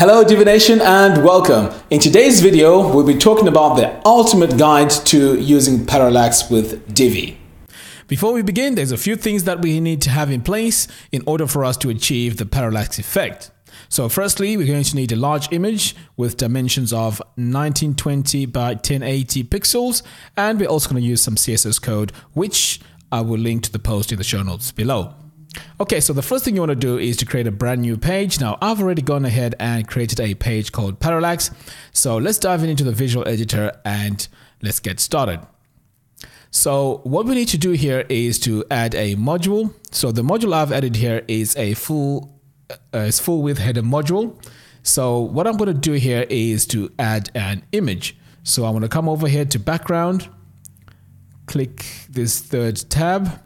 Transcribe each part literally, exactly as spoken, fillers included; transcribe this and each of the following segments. Hello Divi Nation and welcome. In today's video, we'll be talking about the ultimate guide to using Parallax with Divi. Before we begin, there's a few things that we need to have in place in order for us to achieve the parallax effect. So firstly, we're going to need a large image with dimensions of nineteen twenty by ten eighty pixels, and we're also going to use some C S S code, which I will link to the post in the show notes below. Okay, so the first thing you want to do is to create a brand new page. Now, I've already gone ahead and created a page called Parallax. So let's dive into the visual editor and let's get started. So what we need to do here is to add a module. So the module I've added here is a full, uh, it's full width header module. So what I'm going to do here is to add an image. So I'm going to come over here to background, click this third tab.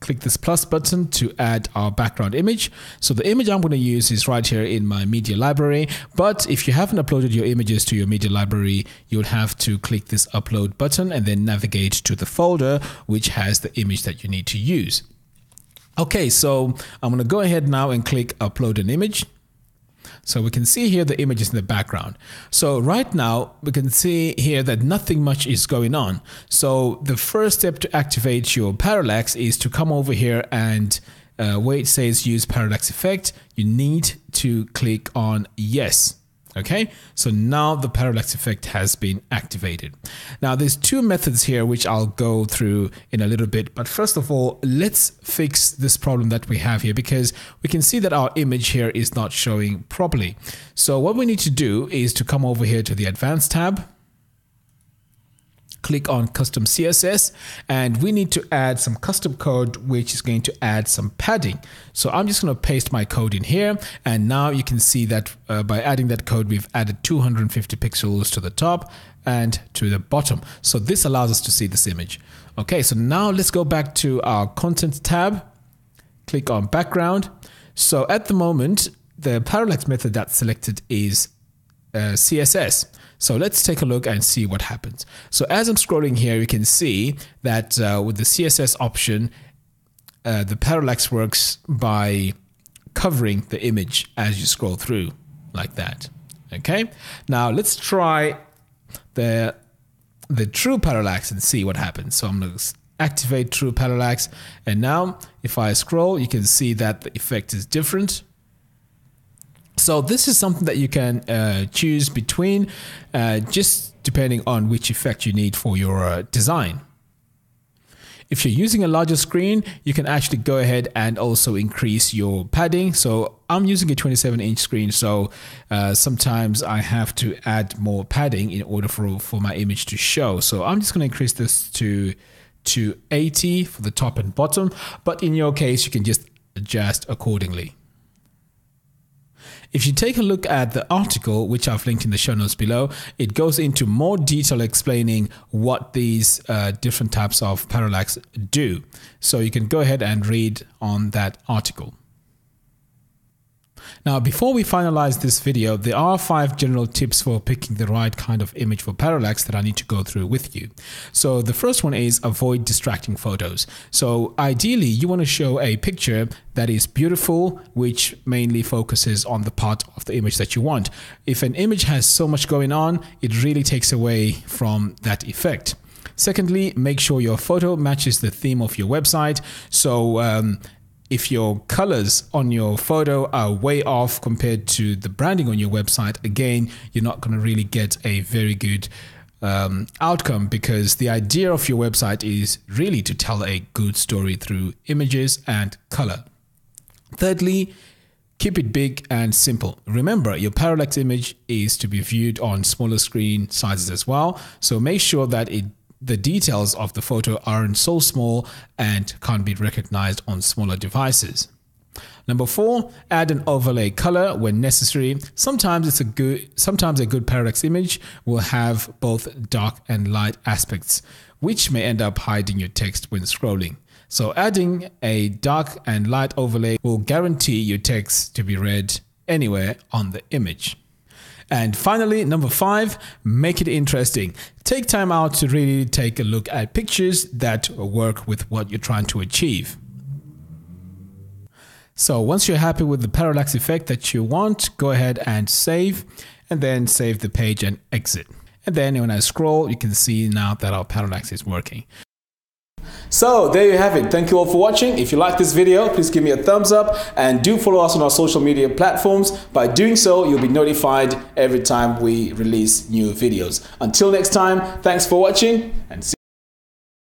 Click this plus button to add our background image. So the image I'm going to use is right here in my media library. But if you haven't uploaded your images to your media library, you'll have to click this upload button and then navigate to the folder which has the image that you need to use. Okay, so I'm going to go ahead now and click upload an image. So we can see here the images in the background. So right now we can see here that nothing much is going on. So the first step to activate your parallax is to come over here and uh, where it says use parallax effect, you need to click on yes. Okay, so now the parallax effect has been activated. Now there's two methods here which I'll go through in a little bit, but first of all, let's fix this problem that we have here because we can see that our image here is not showing properly. So what we need to do is to come over here to the Advanced tab, click on Custom C S S, and we need to add some custom code which is going to add some padding. So I'm just going to paste my code in here, and now you can see that uh, by adding that code we've added two hundred fifty pixels to the top and to the bottom. So this allows us to see this image. Okay, so now let's go back to our Content tab, click on Background. So at the moment the parallax method that's selected is uh, C S S. So let's take a look and see what happens. So as I'm scrolling here, you can see that uh, with the C S S option, uh, the parallax works by covering the image as you scroll through like that. Okay, now let's try the, the true parallax and see what happens. So I'm going to activate true parallax. And now if I scroll, you can see that the effect is different. So this is something that you can uh, choose between, uh, just depending on which effect you need for your uh, design. If you're using a larger screen, you can actually go ahead and also increase your padding. So I'm using a twenty-seven inch screen, so uh, sometimes I have to add more padding in order for, for my image to show. So I'm just going to increase this to, to eighty for the top and bottom, but in your case, you can just adjust accordingly. If you take a look at the article, which I've linked in the show notes below, it goes into more detail explaining what these uh, different types of parallax do. So you can go ahead and read on that article. Now, before we finalize this video, there are five general tips for picking the right kind of image for parallax that I need to go through with you. So the first one is avoid distracting photos. So ideally, you want to show a picture that is beautiful, which mainly focuses on the part of the image that you want. If an image has so much going on, it really takes away from that effect. Secondly, make sure your photo matches the theme of your website. So, um, If your colors on your photo are way off compared to the branding on your website, again, you're not going to really get a very good um, outcome because the idea of your website is really to tell a good story through images and color. Thirdly, keep it big and simple. Remember, your parallax image is to be viewed on smaller screen sizes as well. So make sure that it the details of the photo aren't so small and can't be recognized on smaller devices. Number four, add an overlay color when necessary. Sometimes it's a good, sometimes a good parallax image will have both dark and light aspects, which may end up hiding your text when scrolling. So adding a dark and light overlay will guarantee your text to be read anywhere on the image. And finally, number five, make it interesting. Take time out to really take a look at pictures that work with what you're trying to achieve. So once you're happy with the parallax effect that you want, go ahead and save, and then save the page and exit. And then when I scroll, you can see now that our parallax is working. So there you have it. Thank you all for watching. If you like this video, please give me a thumbs up and do follow us on our social media platforms. By doing so, you'll be notified every time we release new videos. Until next time, thanks for watching and see you.